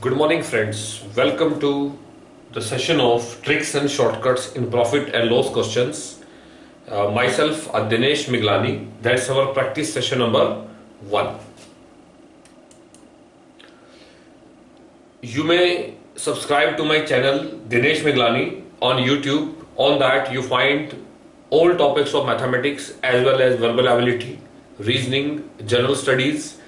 Good morning friends, welcome to the session of tricks and shortcuts in profit and loss questions. Myself Adinesh Miglani, that's our practice session number 1. You may subscribe to my channel Adinesh Miglani on YouTube. On that you find all topics of mathematics as well as verbal ability, reasoning, general studies.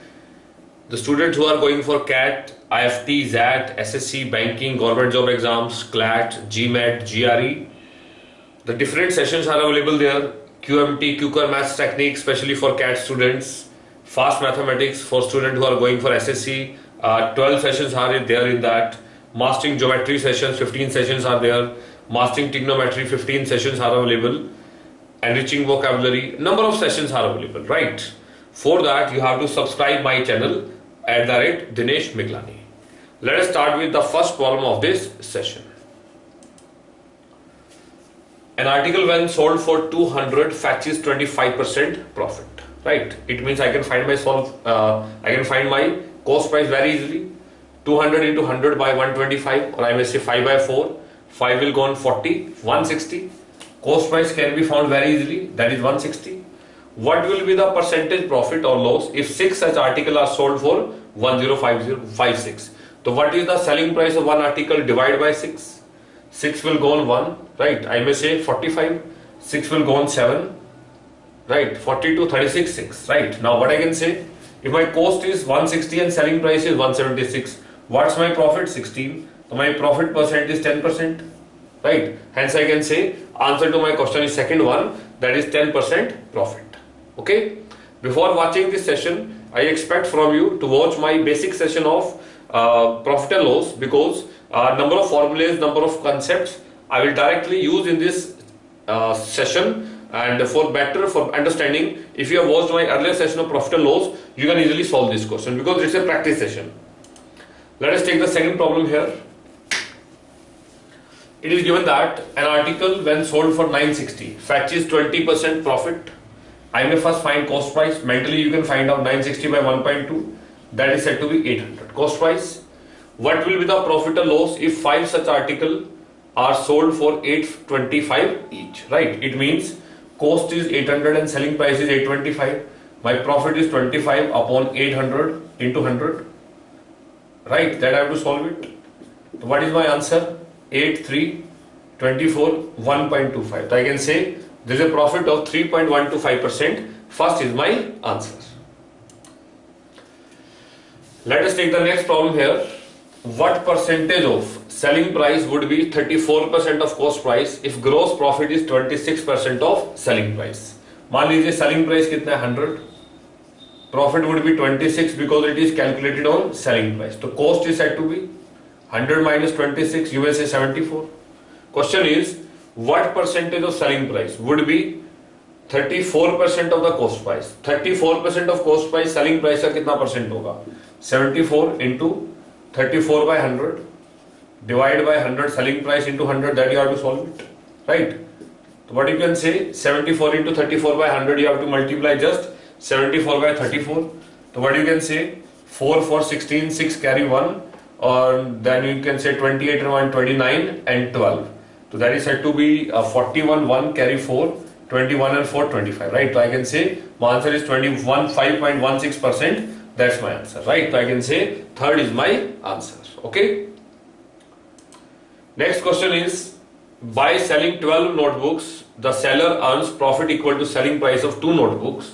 The students who are going for CAT, IFT, ZAT, SSC, banking, government job exams, CLAT, GMAT, GRE. The different sessions are available there. QMT, QCur maths technique, especially for CAT students. Fast mathematics for students who are going for SSC. 12 sessions are there in that. Mastering geometry sessions, 15 sessions are there. Mastering trigonometry, 15 sessions are available. Enriching vocabulary, number of sessions are available, right? For that, you have to subscribe my channel @ Adinesh Miglani. Let us start with the first problem of this session. An article when sold for 200 fetches 25% profit. Right? It means I can find my cost price very easily. 200 into 100 by 125, or I may say 5 by 4. 5 will go on 40, 160. Cost price can be found very easily. That is 160. What will be the percentage profit or loss if 6 such articles are sold for 105056? So what is the selling price of one article divided by 6? 6 will go on 1, right? I may say 45. 6 will go on 7, right? 42, 36, 6, right? Now what I can say? If my cost is 160 and selling price is 176, what's my profit? 16. So my profit percent is 10%, right? Hence I can say answer to my question is second one, that is 10% profit. Okay, before watching this session, I expect from you to watch my basic session of profit and loss, because number of formulas, number of concepts I will directly use in this session, and for understanding, if you have watched my earlier session of profit and loss, you can easily solve this question because it's a practice session. Let us take the second problem here. It is given that an article when sold for 960 fetches 20% profit. I may first find cost price. Mentally you can find out 960 by 1.2, that is said to be 800. Cost price. What will be the profit or loss if 5 such articles are sold for 825 each, right? It means cost is 800 and selling price is 825. My profit is 25 upon 800 into 100, right? That I have to solve it. So what is my answer? 8324 1.25. So I can say there is a profit of 3.125%. First is my answer. Let us take the next problem here. What percentage of selling price would be 34% of cost price if gross profit is 26% of selling price? मान लीजिए selling price कितना है 100, profit would be 26 because it is calculated on selling price. So cost is said to be 100 minus 26, you may say 74. Question is, what percentage of selling price would be 34% of the cost price? 34% of cost price, selling price का कितना percent होगा? 74 into 34 by 100 divided by 100 selling price into 100, that you have to solve it, right? So what you can say, 74 into 34 by 100, you have to multiply just 74 by 34. So what you can say, 4 for 16, 6 carry 1, or then you can say 28 and 1, 29 and 12. So that is said to be 41, 1 carry 4, 21 and 4, 25, right? So I can say my answer is 5.16%. That's my answer, right? So I can say third is my answer, okay? Next question is, by selling 12 notebooks, the seller earns profit equal to selling price of 2 notebooks.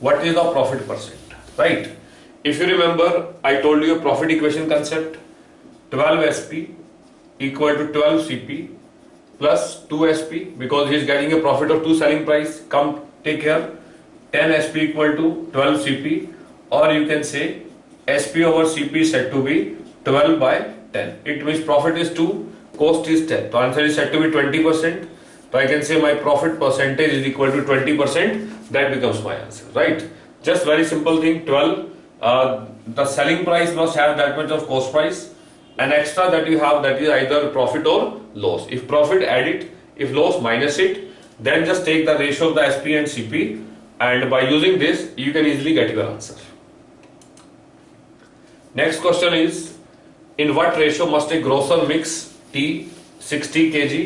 What is the profit percent, right? If you remember, I told you a profit equation concept. 12 SP equal to 12 CP. Plus 2 SP, because he is getting a profit of 2 selling price. Come take here 10 SP equal to 12 CP, or you can say SP over CP is said to be 12 by 10. It means profit is 2, cost is 10. The answer is said to be 20%. So I can say my profit percentage is equal to 20%. That becomes my answer, right? Just very simple thing. 12, the selling price must have that much of cost price. An extra that you have, that is either profit or loss. If profit, add it. If loss, minus it. Then just take the ratio of the SP and CP, and by using this you can easily get your answer. Next question is, in what ratio must a grosser mix tea 60 kg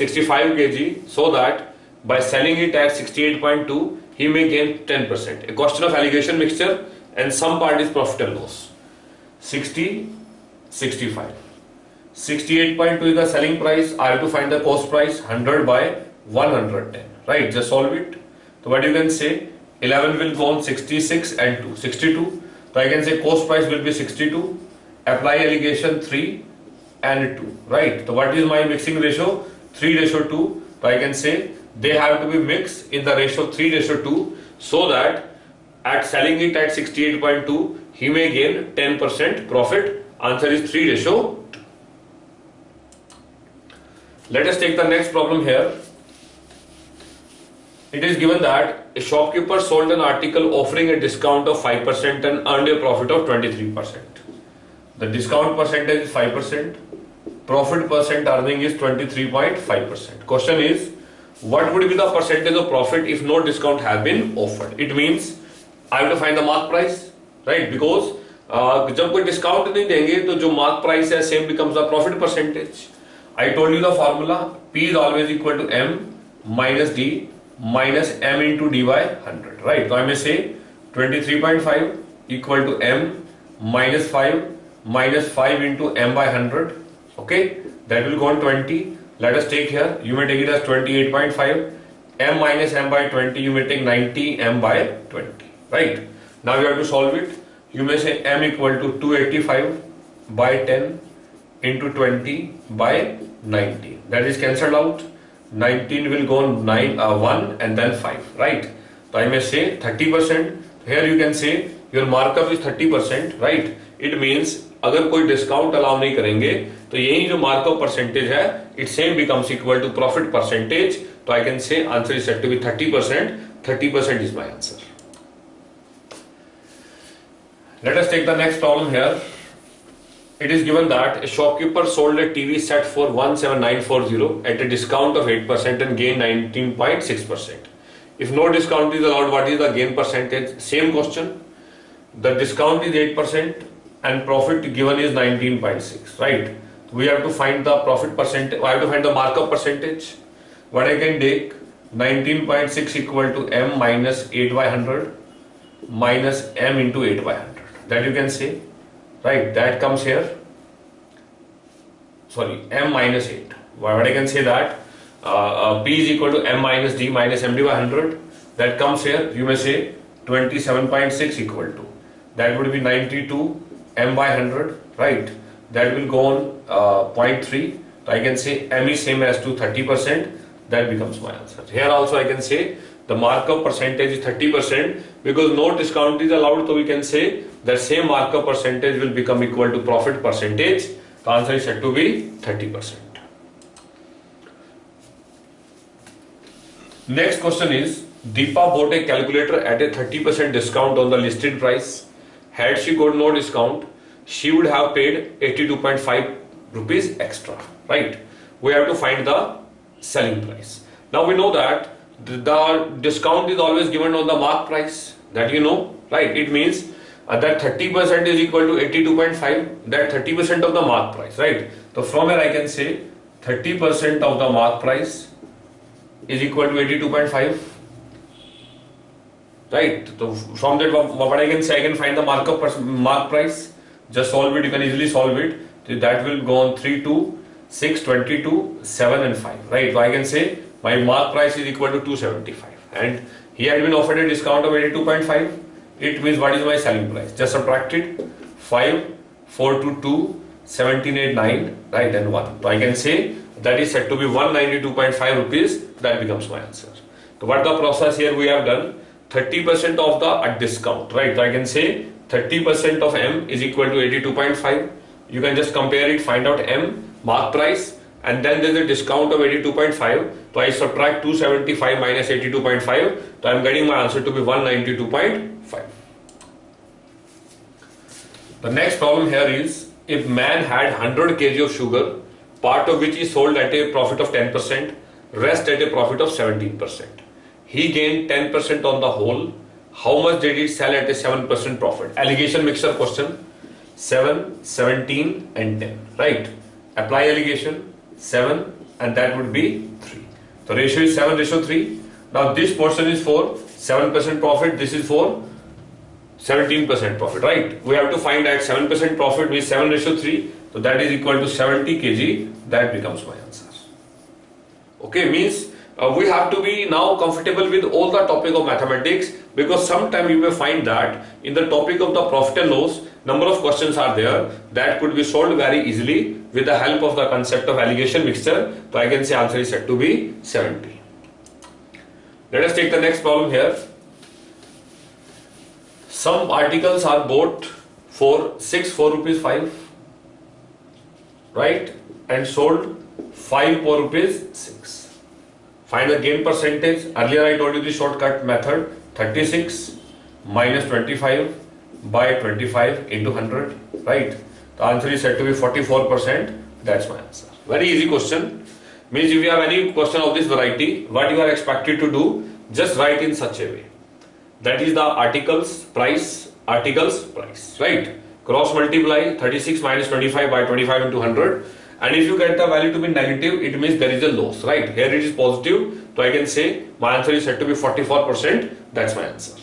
65 kg so that by selling it at 68.2 he may gain 10%. A question of allegation mixture and some part is profit and loss. 60, 65. 68.2 is the selling price. I have to find the cost price 100 by 110. Right? Just solve it. So what you can say? 11 will go on 66 and 2. 62. So I can say cost price will be 62. Apply allegation 3 and 2. Right? So what is my mixing ratio? 3:2. So I can say they have to be mixed in the ratio 3:2 so that at selling it at 68.2 he may gain 10% profit. Answer is 3:2. Let us take the next problem here. It is given that a shopkeeper sold an article offering a discount of 5% and earned a profit of 23%. The discount percentage is 5%. Profit percent earning is 23.5%. Question is, what would be the percentage of profit if no discount had been offered? It means I have to find the mark price, right? Because जब कोई discount नहीं देंगे तो जो mark price है same becomes the profit percentage. I told you the formula P is always equal to M minus D minus M into D by 100, right? So I may say 23.5 equal to M minus 5 into M by 100. Okay, that will go on 20. Let us take here, you may take it as 28.5, M minus M by 20, you may take 90, M by 20, right? Now you have to solve it. You may say M equal to 285 by 10 into 20 by 19. That is cancelled out. 19 will go on 1 and then 5, right? So I may say 30%. Here you can say your markup is 30%, right? It means अगर कोई discount allow नहीं करेंगे तो यही जो markup percentage है it same becomes equal to profit percentage. तो I can say answer is said to be 30%. 30% is my answer. Let us take the next problem here. It is given that a shopkeeper sold a TV set for 17940 at a discount of 8% and gained 19.6%. If no discount is allowed, what is the gain percentage? Same question. The discount is 8%. And profit given is 19.6, right? We have to find the profit percentage. I have to find the markup percentage. What I can take? 19.6 equal to M minus 8 by 100 minus M into 8 by 100. That you can say, right? That comes here. Sorry, M minus 8. What I can say that P is equal to M minus D minus MD by 100. That comes here. You may say 27.6 equal to. That would be 92. M by 100, right? That will go on 0.3. I can say M is same as to 30%. That becomes my answer. Here also I can say the markup percentage is 30% because no discount is allowed. So we can say that same markup percentage will become equal to profit percentage. The answer is said to be 30%. Next question is, Deepa bought a calculator at a 30% discount on the listed price. Had she got no discount, she would have paid 82.5 rupees extra, right? We have to find the selling price. Now we know that the discount is always given on the mark price, that you know, right? It means that 30% is equal to 82.5, that 30% of the mark price, right? So from here I can say 30% of the mark price is equal to 82.5. Right, so from that what I can say, I can find the mark price. Just solve it, you can easily solve it. So that will go on 3, 2, 6, 22, 7 and 5. Right, so I can say my mark price is equal to 275. And he had been offered a discount of 82.5. It means what is my selling price? Just subtract it. 5, 4 to 2, 17, 8, 9, right, and 1. So I can say that is said to be 192.5 rupees. That becomes my answer. So what the process here we have done? 30% of the discount, right? So I can say 30% of M is equal to 82.5. You can just compare it, find out M, mark price, and then there's a discount of 82.5. So I subtract 275 minus 82.5. So I'm getting my answer to be 192.5. The next problem here is, if man had 100 kg of sugar, part of which is sold at a profit of 10%, rest at a profit of 17%. He gained 10% on the whole. How much did he sell at a 7% profit? Allegation mixture question. 7, 17 and 10, right? Apply allegation, 7 and that would be 3. So ratio is 7:3. Now this portion is for 7% profit, this is for 17% profit, right? We have to find that 7% profit means 7:3. So that is equal to 70 kg, that becomes my answer. Okay, means we have to be now comfortable with all the topic of mathematics, because sometime you may find that in the topic of the profit and loss, number of questions are there that could be solved very easily with the help of the concept of allegation mixture. So I can say answer is said to be 70. Let us take the next problem here. Some articles are bought for 4 rupees 5, right, and sold 5 for rupees 6. Find the gain percentage. Earlier I told you the shortcut method, 36 minus 25 by 25 into 100, right? The answer is said to be 44%. That's my answer. Very easy question. Means if you have any question of this variety, what you are expected to do, just write in such a way. That is the articles price, right? Cross multiply 36 minus 25 by 25 into 100. And if you get the value to be negative, it means there is a loss, right? Here it is positive, so I can say my answer is said to be 44%. That's my answer.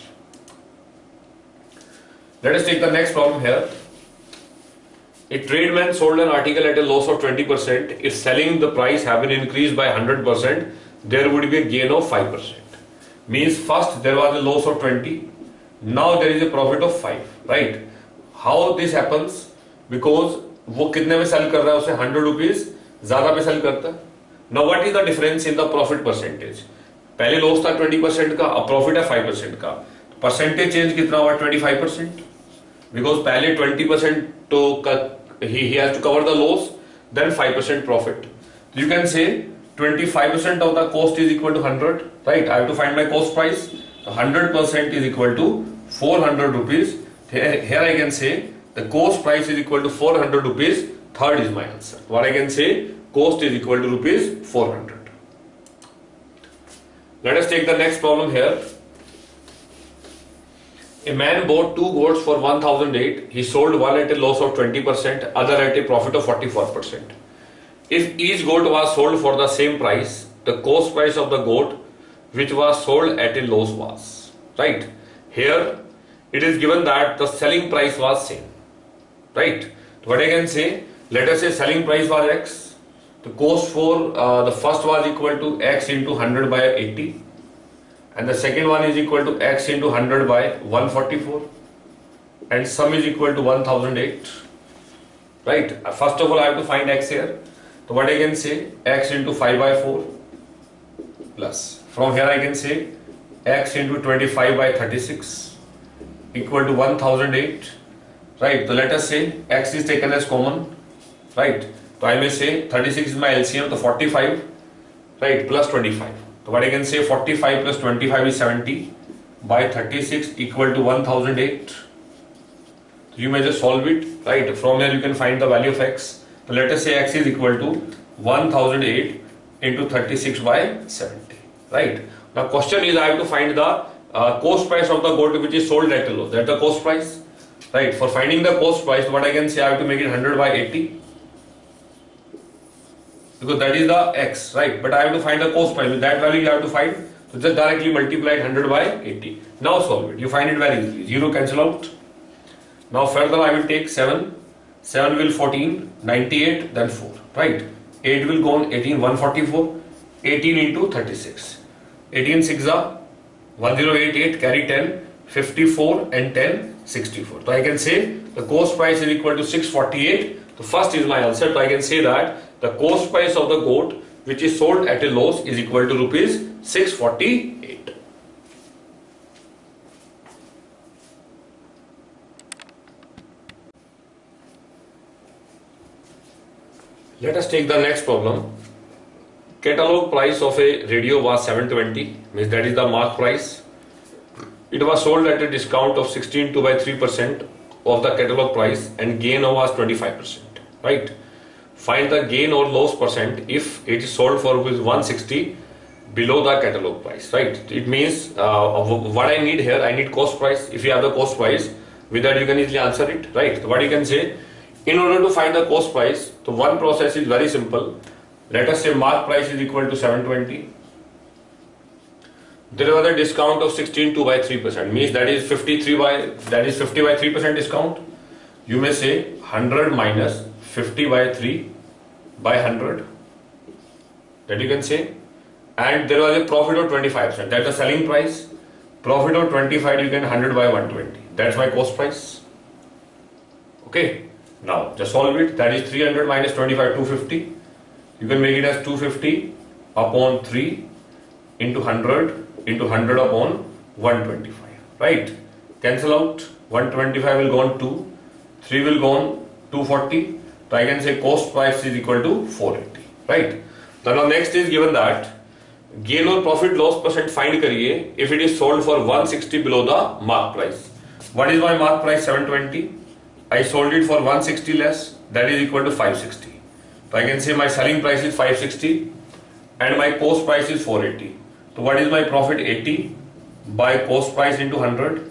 Let us take the next problem here. A trademan sold an article at a loss of 20%. If selling the price have been increased by 100%, there would be a gain of 5%. Means first there was a loss of 20, now there is a profit of 5, right? How this happens? Because वो कितने में cell कर रहा है, उसे 100 rupees ज्यादा पे sale करता है। Now what is the difference in the profit percentage? पहले लॉस था 20% का, अब प्रॉफिट है 5% का। परसेंटेज चेंज कितना हुआ? 25%, बिकॉज पहले 20% तो ही has to cover the loss, then 5% profit. You can say 25% of the cost is equal to 100, right? I have to find my cost price, 100% is equal to 400 rupees. Here I can say the cost price is equal to 400 rupees. Third is my answer. What I can say, cost is equal to rupees 400. Let us take the next problem here. A man bought 2 goats for 1,008. He sold one at a loss of 20%, other at a profit of 44%. If each goat was sold for the same price, the cost price of the goat which was sold at a loss was, right? Here it is given that the selling price was same, right? What I can say, let us say selling price was X, the cost for the first was equal to X into 100 by 80, and the second one is equal to X into 100 by 144, and sum is equal to 1008, right? First of all, I have to find X here. So what I can say, X into 5 by 4 plus, from here I can say X into 25 by 36 equal to 1008. Right, so let us say X is taken as common, right? So I may say 36 is my LCM, so 45, right, plus 25. So what I can say, 45 plus 25 is 70 by 36 equal to 1008. So you may just solve it, right? From here you can find the value of X. So let us say X is equal to 1008 into 36 by 70, right? Now question is, I have to find the cost price of the goat which is sold at a loss. That's the cost price. Right, for finding the cost price, what I can say, I have to make it 100 by 80. Because that is the X, right? But I have to find the cost price. With that value you have to find. So just directly multiply 100 by 80. Now solve it. You find it very easily. 0 cancel out. Now further I will take 7. 7 will 14, 98, then 4. Right? 8 will go on 18, 144. 18 into 36. 18 6 are 1088, carry 10. 54 and 10, 64. So I can say the cost price is equal to 648. So first is my answer. So I can say that the cost price of the goat which is sold at a loss is equal to rupees 648. Let us take the next problem. Catalogue price of a radio was 720, means that is the mark price. It was sold at a discount of 16.2% by 3% of the catalog price and gain was 25%, right? Find the gain or loss percent if it is sold for rupees 160 below the catalog price, right? It means what I need here, I need cost price. If you have the cost price, With that you can easily answer it, right? So what you can say, in order to find the cost price, so one process is very simple. Let us say mark price is equal to 720. There was a discount of 16.2 by 3%, means that is 50 by 3% discount. You may say 100 minus 50 by 3 by 100. That you can say. And there was a profit of 25%. That's the selling price. Profit of 25, you can 100 by 120. That's my cost price. Okay. Now just solve it. That is 300 minus 25, 250. You can make it as 250 upon 3 into 100 into 100 upon 125. Right? Cancel out. 125 will go on 2. 3 will go on 240. So I can say cost price is equal to 480. Right? So now next is given that gain or profit loss percent find करिए if it is sold for 160 below the mark price. What is my mark price? 720. I sold it for 160 less. That is equal to 560. So I can say my selling price is 560 and my cost price is 480. So what is my profit? 80 by cost price into 100.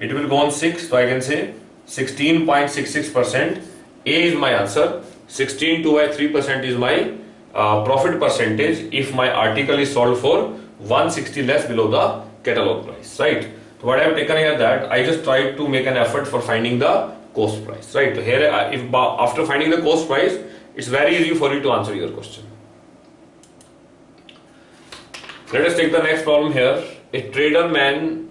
It will go on 6. So I can say 16.66%. A is my answer. 16.2 by 3% is my profit percentage if my article is sold for 160 less below the catalog price, right? So what I have taken here that I just tried to make an effort for finding the cost price, right? So here, if after finding the cost price, it's very easy for you to answer your question. Let us take the next problem here. A trader man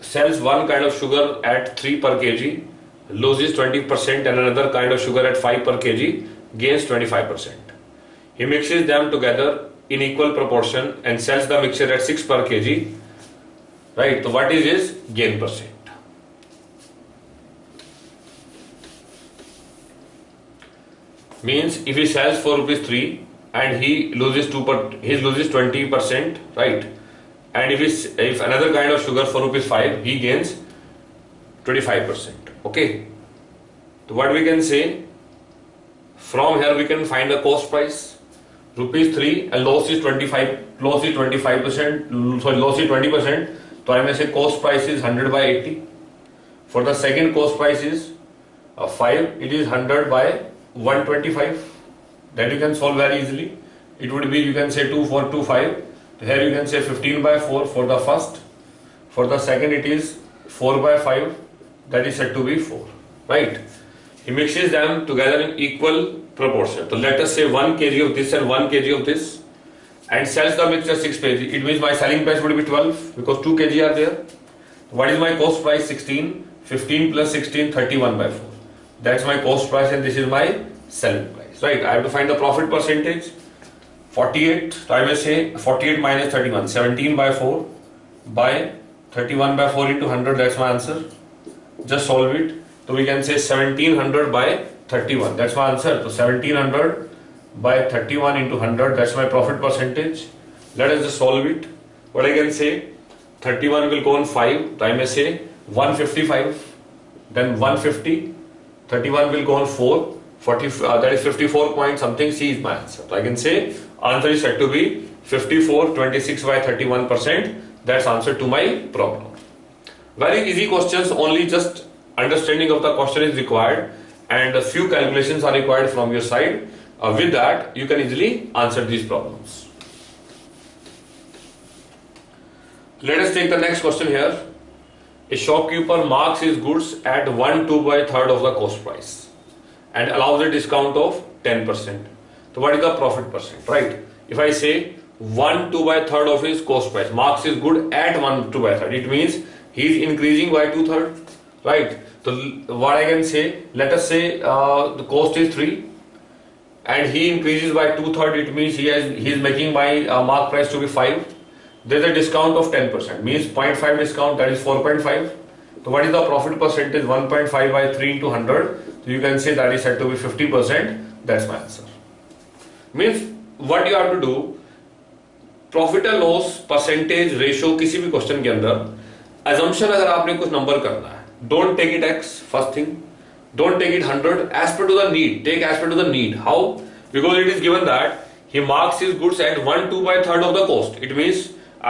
sells one kind of sugar at 3 per kg, loses 20%, and another kind of sugar at 5 per kg, gains 25%. He mixes them together in equal proportion and sells the mixture at 6 per kg, right? So what is his gain percent? Means if he sells for ₹3 and he loses 20%, right? And if another kind of sugar for ₹5, he gains 25%. Okay. So what we can say, from here we can find the cost price. ₹3 and loss is 20%. So I may say cost price is 100 by 80. For the second cost price is 5. It is 100 by 125. That you can solve very easily. It would be, you can say 2, 4, 2, 5. So here you can say 15 by 4 for the first. For the second it is 4 by 5. That is said to be 4. Right? He mixes them together in equal proportion. So let us say 1 kg of this and 1 kg of this and sells the mixture 6 kg. It means my selling price would be 12 because 2 kg are there. What is my cost price? 16. 15 plus 16, 31 by 4. That's my cost price and this is my selling price. Right? I have to find the profit percentage. 48. So I may say 48 minus 31. 17 by 4 by 31 by 4 into 100. That's my answer. Just solve it. So we can say 1700 by 31. That's my answer. So 1700 by 31 into 100. That's my profit percentage. Let us just solve it. What I can say, 31 will go on 5. So I may say 155. Then 150. 31 will go on 4. 40. That is 54 point something. C is my answer. So I can say answer is said to be 54, 26 by 31%. That's answer to my problem. Very easy questions. Only just understanding of the question is required and a few calculations are required from your side. With that you can easily answer these problems. Let us take the next question here. A shopkeeper marks his goods at 1/2 by 1/3 of the cost price and allows a discount of 10%. So what is the profit percent, right? If I say 1/2 by 1/3 of his cost price, marks his good at 1/2 by 1/3, it means he is increasing by 2/3. Right, so what I can say, let us say the cost is 3 and he increases by 2/3, it means he is making my mark price to be 5. There is a discount of 10%, means 0.5 discount, that is 4.5. So what is the profit percentage? 1.5 by 3 into 100. So you can say that is said to be 50%, that's my answer. Means what you have to do, profit and loss percentage ratio किसी भी question के अंदर assumption अगर आपने कुछ number करना है, don't take it X, first thing. Don't take it 100 as per to the need. Take as per to the need. How? Because it is given that he marks his goods at 1/2 by 1/3 of the cost. It means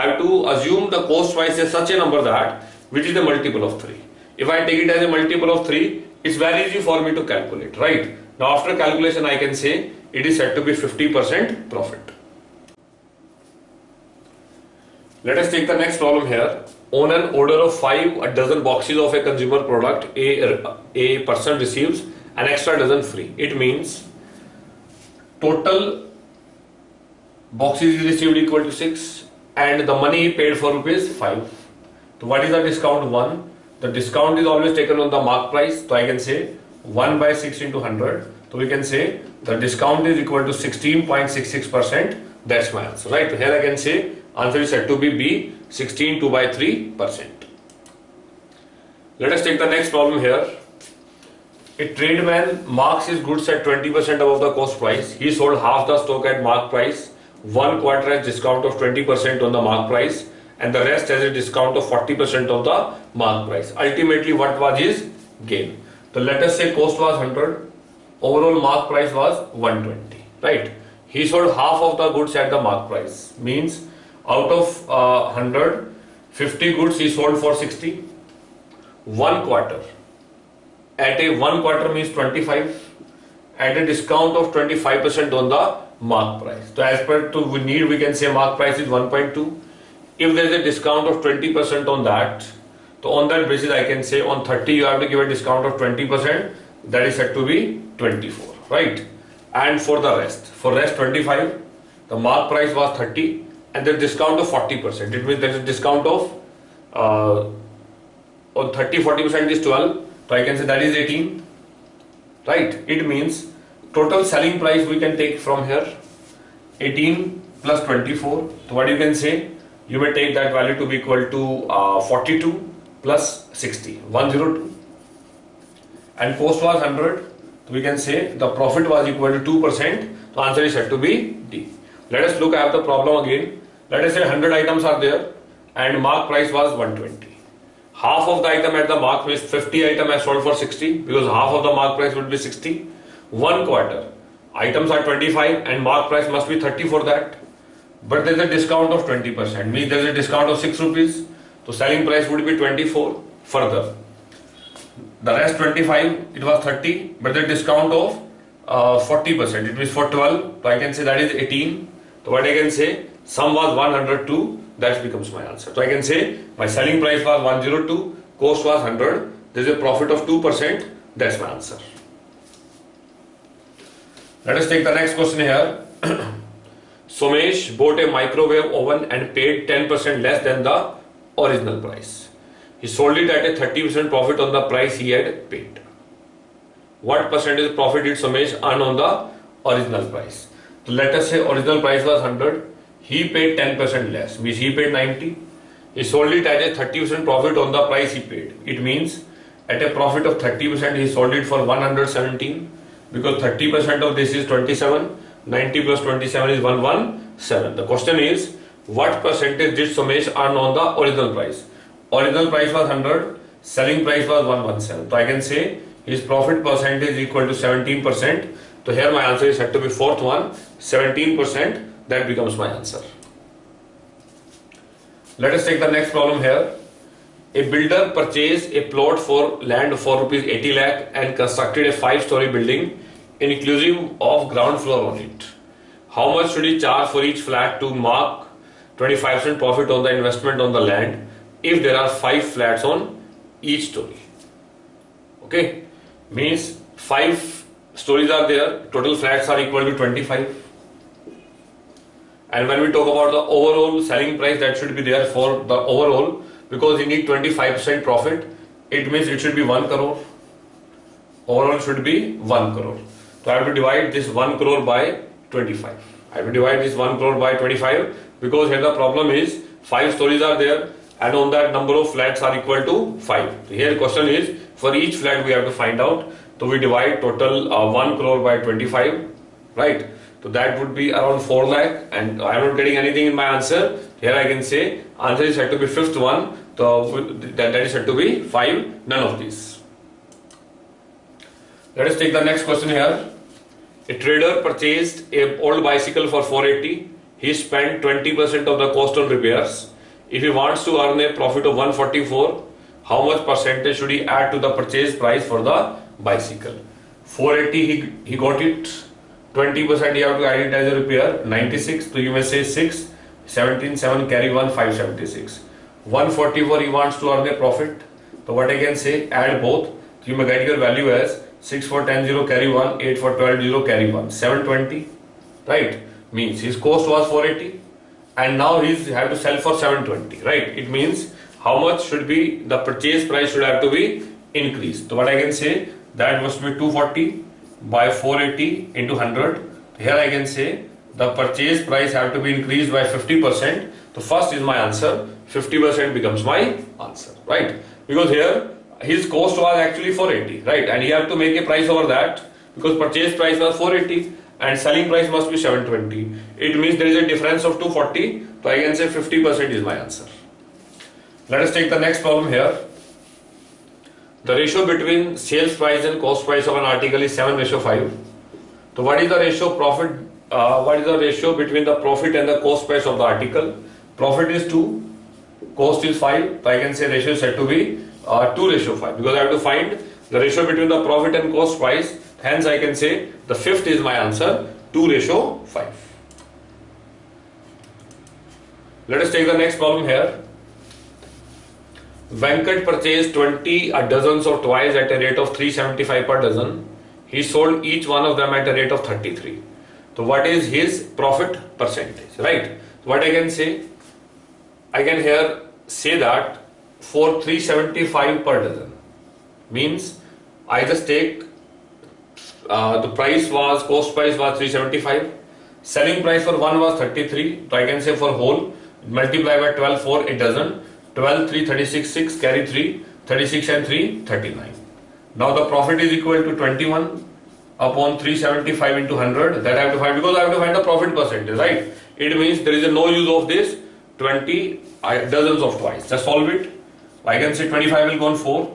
I have to assume the cost price is such a number that which is the multiple of 3. If I take it as a multiple of 3, it's very easy for me to calculate, right? Now after calculation I can say it is said to be 50% profit. Let us take the next problem here. On an order of 5 dozen boxes of a consumer product, a person receives an extra dozen free. It means total boxes he received equal to 6 and the money he paid for rupees 5. So what is the discount? 1. The discount is always taken on the mark price. So I can say 1 by 6 into 100. So we can say the discount is equal to 16.66%. That's my answer. Right. Here I can say answer is said to be B, 16.2 by 3%. Let us take the next problem here. A trademan marks his goods at 20% above the cost price. He sold half the stock at mark price, 1/4 as discount of 20% on the mark price, and the rest as a discount of 40% of the mark price. Ultimately, what was his gain? So let us say cost was 100, overall mark price was 120. Right? He sold half of the goods at the mark price. Means out of 100, 50 goods he sold for 60, 1/4. At a 1/4 means 25 at a discount of 25% on the mark price. So as per to we need, we can say mark price is 1.2. If there is a discount of 20% on that, so on that basis I can say on 30 you have to give a discount of 20%. That is said to be 24, right? And for rest 25, the mark price was 30 and the discount of 40%. It means there is a discount of on 30, 40% is 12. So I can say that is 18, right? It means total selling price we can take from here, 18 plus 24. So what you can say, you may take that value to be equal to 42 plus 60, 102. And cost was 100. So we can say the profit was equal to 2%. So answer is said to be D. Let us look at the problem again. Let us say 100 items are there and mark price was 120. Half of the item at the mark price, 50 item I sold for 60 because half of the mark price would be 60. 1/4 items are 25 and mark price must be 30 for that. But there is a discount of 20%. Means there is a discount of 6 rupees. So selling price would be 24. Further, the rest 25, it was 30. But the discount of 40%. It means for 12. So I can say that is 18. So what I can say, sum was 102. That becomes my answer. So I can say my selling price was 102, cost was 100, there is a profit of 2%. That's my answer. Let us take the next question here. Somesh bought a microwave oven and paid 10% less than the original price. He sold it at a 30% profit on the price he had paid. What percentage profit did Somesh earn on the original price? So let us say original price was 100. He paid 10% less, means he paid 90. He sold it at a 30% profit on the price he paid. It means at a profit of 30% he sold it for 117 because 30% of this is 27. 90 plus 27 is 117. The question is, what percentage did Somesh earn on the original price? Original price was 100, selling price was 117. So I can say his profit percentage is equal to 17%. So here my answer is said to be fourth one, 17%. That becomes my answer. Let us take the next problem here. A builder purchased a plot for land for rupees 80 lakh and constructed a 5-story building inclusive of ground floor on it. How much should he charge for each flat to mark 25% profit on the investment on the land if there are 5 flats on each story? Okay, means 5 stories are there, total flats are equal to 25. And when we talk about the overall selling price, that should be there for the overall because you need 25% profit. It means it should be 1 crore. Overall should be 1 crore. So I have to divide this 1 crore by 25. I have to divide this 1 crore by 25 because here the problem is 5 stories are there and on that number of flats are equal to 5. So here the question is for each flat we have to find out. So we divide total 1 crore by 25, right? So that would be around 4 lakh and I am not getting anything in my answer. Here I can say answer is said to be fifth one. So that is said to be 5, none of these. Let us take the next question here. A trader purchased an old bicycle for 480. He spent 20% of the cost on repairs. If he wants to earn a profit of 144, how much percentage should he add to the purchase price for the bicycle? 480 he got it. 20% you have to identify the repair. 96, so you may say 6. 17, 7 carry 1, 576. 144 he wants to earn a profit. So what I can say, add both. So you may get your value as 6 for 10, 0 carry 1, 8 for 12, 0 carry 1, 720, right? Means his cost was 480 and now he have to sell for 720, right? It means how much should be the purchase price should have to be increased. So what I can say, that must be 240 by 480 into 100. Here I can say the purchase price have to be increased by 50%. So first is my answer, 50% becomes my answer, right? Because here his cost was actually 480, right? And he have to make a price over that because purchase price was 480 and selling price must be 720. It means there is a difference of 240. So I can say 50% is my answer. Let us take the next problem here. The ratio between sales price and cost price of an article is 7:5. So what is the ratio profit? What is the ratio between the profit and the cost price of the article? Profit is 2, cost is 5. So I can say ratio is said to be 2:5 because I have to find the ratio between the profit and cost price. Hence I can say the fifth is my answer, 2:5. Let us take the next problem here. Venkat purchased 20 dozens of toys at a rate of 375 per dozen. He sold each one of them at a rate of 33. So what is his profit percentage, right? So what I can say, I can here say that for 375 per dozen means I just take the price was, cost price was 375, selling price for one was 33. So I can say for whole multiply by 12 for a dozen, 12, 3, 36, 6, carry 3, 36 and 3, 39. Now the profit is equal to 21 upon 375 into 100. That I have to find because I have to find the profit percentage, right? It means there is no use of this 20 dozens of twice. Just solve it. I can say 25 will go on 4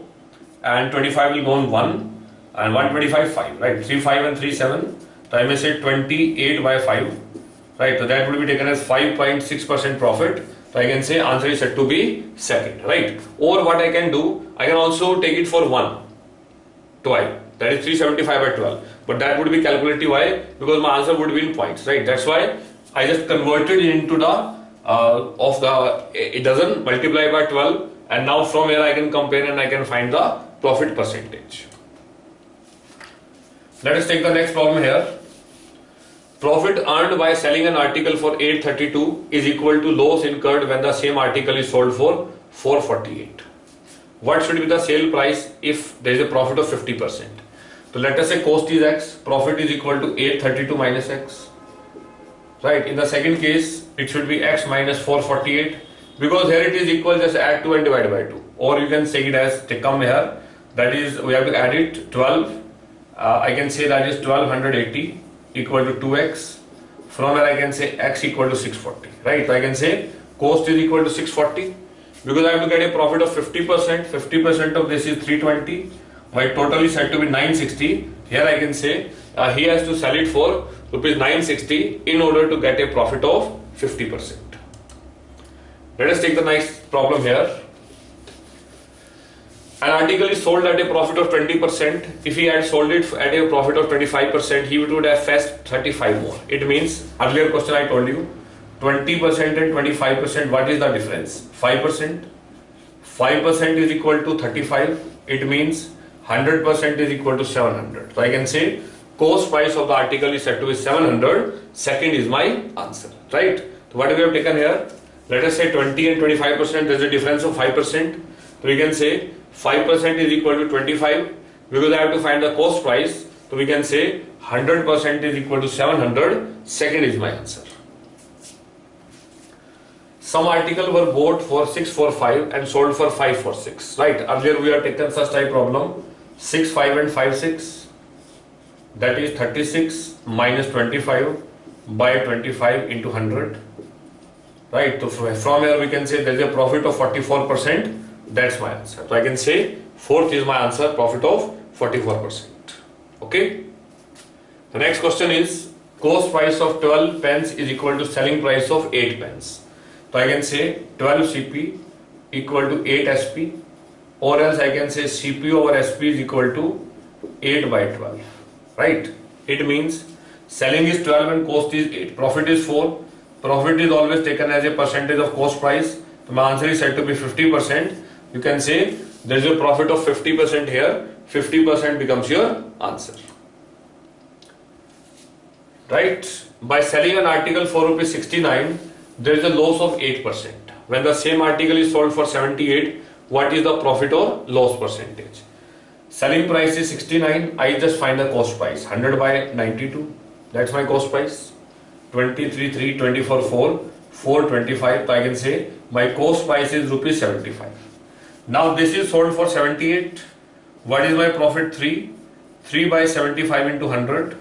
and 25 will go on 1. And 125, 5, right? 3, 5 and 3, 7. So I may say 28 by 5, right? So that will be taken as 5.6% profit. So I can say answer is said to be second, right? Or what I can do, I can also take it for 1 toy. That is 375 by 12. But that would be calculated why? Because my answer would be in points, right? That's why I just converted it into the it doesn't multiply by 12. And now from here I can compare and I can find the profit percentage. Let us take the next problem here. Profit earned by selling an article for 832 is equal to loss incurred when the same article is sold for 448. What should be the sale price if there is a profit of 50%? So let us say cost is X, profit is equal to 832 minus X. Right, in the second case, it should be X minus 448 because here it is equal, just add 2 and divide by 2. Or you can say it as take come here, that is we have to add it 12. I can say that is 1280 equal to 2x. From where I can say x equal to 640, right? So I can say cost is equal to 640 because I have to get a profit of 50%. 50% of this is 320. My total is said to be 960. Here I can say he has to sell it for rupees 960 in order to get a profit of 50%. Let us take the next problem here. An article is sold at a profit of 20%. If he had sold it at a profit of 25%, he would have fetched 35 more. It means, earlier question I told you, 20% and 25%, what is the difference? 5%. 5% is equal to 35. It means 100% is equal to 700. So I can say, cost price of the article is said to be 700. Second is my answer, right? So what do we have taken here? Let us say 20 and 25%, there is a difference of 5%. So we can say, 5% is equal to 25 because I have to find the cost price. So we can say 100% is equal to 700. Second is my answer. Some article were bought for 645 and sold for 546. Right? Earlier we have taken such type problem 65 and 56. That is 36 minus 25 by 25 into 100. Right? So from here we can say there is a profit of 44%. That's my answer. So I can say fourth is my answer, profit of 44%. Okay. The next question is cost price of 12 pence is equal to selling price of 8 pence. So I can say 12 CP equal to 8 SP or else I can say CPU over SP is equal to 8 by 12, right? It means selling is 12 and cost is 8, profit is 4. Profit is always taken as a percentage of cost price, so my answer is said to be 50%. You can say there is a profit of 50% here, 50% becomes your answer, right? By selling an article for ₹69, there is a loss of 8%. When the same article is sold for 78, what is the profit or loss percentage? Selling price is 69, I just find the cost price, 100 by 92, that's my cost price, 23, 3, 24, 4, 425, so I can say my cost price is ₹75. Now this is sold for 78, what is my profit? 3, 3 by 75 into 100,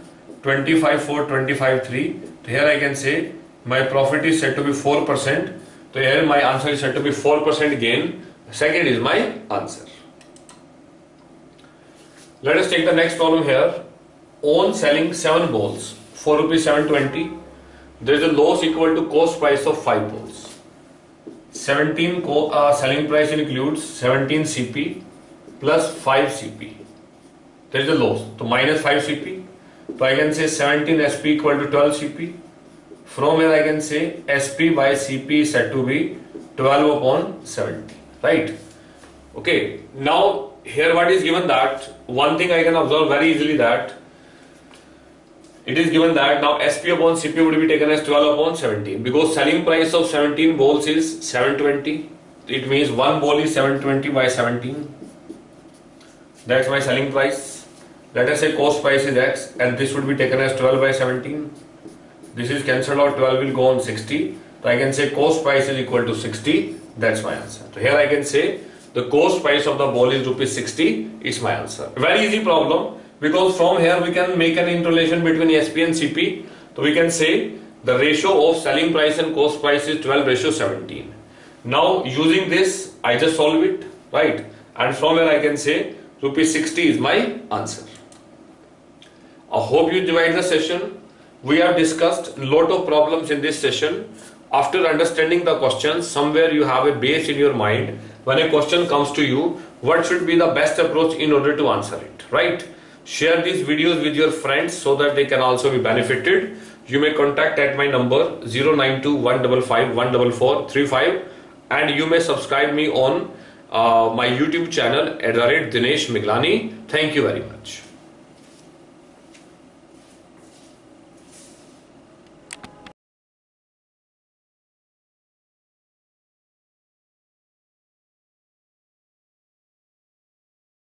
25, 4, 25, 3, so here I can say my profit is said to be 4%, so here my answer is said to be 4% gain, second is my answer. Let us take the next problem here. On selling 7 balls for ₹720, there is a loss equal to cost price of 5 balls. 17 selling price includes 17 CP plus 5 CP. There is a loss, so minus 5 CP. So I can say 17 SP equal to 12 CP. From here I can say SP by CP is said to be 12 upon 70. Right? Okay. Now here what is given, that one thing I can observe very easily, that it is given that now SP upon CP would be taken as 12 upon 17, because selling price of 17 balls is 720. It means one ball is 720 by 17. That's my selling price. Let us say cost price is X and this would be taken as 12 by 17. This is cancelled out, 12 will go on 60. So I can say cost price is equal to 60. That's my answer. So here I can say the cost price of the ball is ₹60, it's my answer. Very easy problem, because from here we can make an interrelation between SP and CP. So we can say the ratio of selling price and cost price is 12:17. Now using this, I just solve it, right? And from here I can say ₹60 is my answer. I hope you enjoyed the session. We have discussed a lot of problems in this session. After understanding the questions, somewhere you have a base in your mind. When a question comes to you, what should be the best approach in order to answer it, right? Share these videos with your friends so that they can also be benefited. You may contact at my number 09215514435, and you may subscribe me on my YouTube channel @ Adinesh Miglani. Thank you very much.